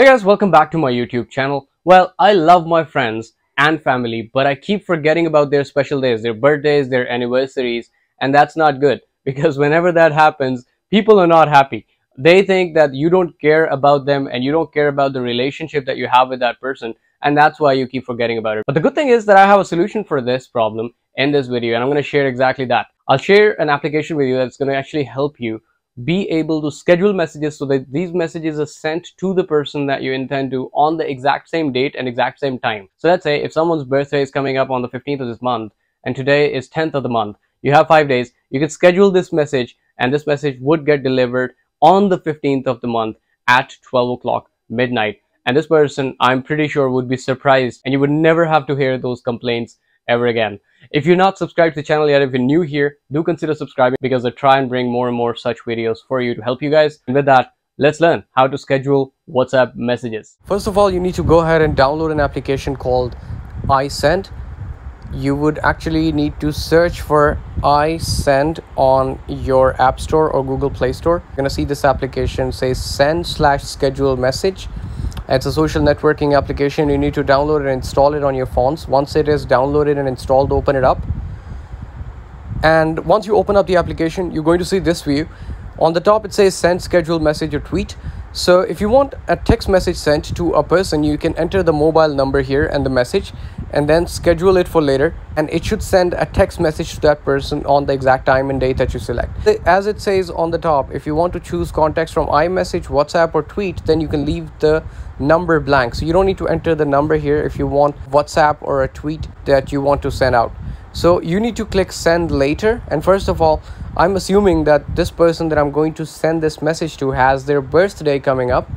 Hey guys, welcome back to my YouTube channel. Well, I love my friends and family, but I keep forgetting about their special days, their birthdays, their anniversaries, and that's not good because whenever that happens, people are not happy. They think that you don't care about them and you don't care about the relationship that you have with that person, and that's why you keep forgetting about it. But the good thing is that I have a solution for this problem in this video, and I'm going to share exactly that. I'll share an application with you that's going to actually help you be able to schedule messages so that these messages are sent to the person that you intend to on the exact same date and exact same time. So let's say if someone's birthday is coming up on the 15th of this month and today is 10th of the month, you have 5 days. You can schedule this message and this message would get delivered on the 15th of the month at 12 o'clock midnight. And this person, I'm pretty sure, would be surprised and you would never have to hear those complaints ever again. If you're not subscribed to the channel yet, if you're new here, do consider subscribing because I try and bring more and more such videos for you to help you guys. And with that, let's learn how to schedule WhatsApp messages. First of all, you need to go ahead and download an application called iSend. You would actually need to search for iSend on your App Store or Google Play Store. You're gonna see this application say send/schedule message. It's a social networking application. You need to download and install it on your phones. Once it is downloaded and installed, open it up. And once you open up the application, you're going to see this view. On the top, it says send schedule message or tweet. So if you want a text message sent to a person, you can enter the mobile number here and the message and then schedule it for later. And it should send a text message to that person on the exact time and date that you select. As it says on the top, if you want to choose contacts from iMessage, WhatsApp or tweet, then you can leave the number blank. So you don't need to enter the number here if you want WhatsApp or a tweet that you want to send out. So you need to click send later. And first of all, I'm assuming that this person that I'm going to send this message to has their birthday coming up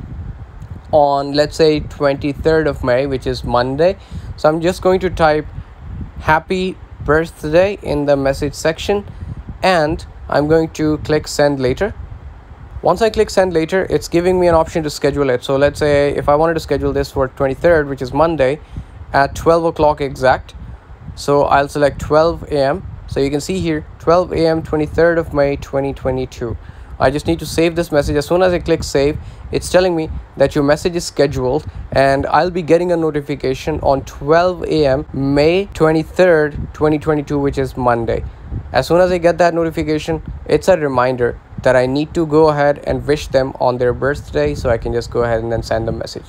on, let's say, 23rd of May, which is Monday. So I'm just going to type happy birthday in the message section and I'm going to click send later. Once I click send later, it's giving me an option to schedule it. So let's say if I wanted to schedule this for 23rd, which is Monday at 12 o'clock exact. So I'll select 12 a.m. So you can see here 12 a.m. 23rd of May 2022. I just need to save this message. As soon as I click save, it's telling me that your message is scheduled and I'll be getting a notification on 12 a.m. May 23rd 2022, which is Monday. As soon as I get that notification, it's a reminder that I need to go ahead and wish them on their birthday, so I can just go ahead and then send them a message.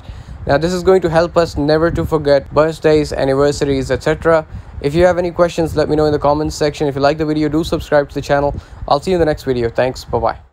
Now this is going to help us never to forget birthdays, anniversaries, etc. If you have any questions, let me know in the comments section. If you like the video, do subscribe to the channel. I'll see you in the next video. Thanks. Bye-bye.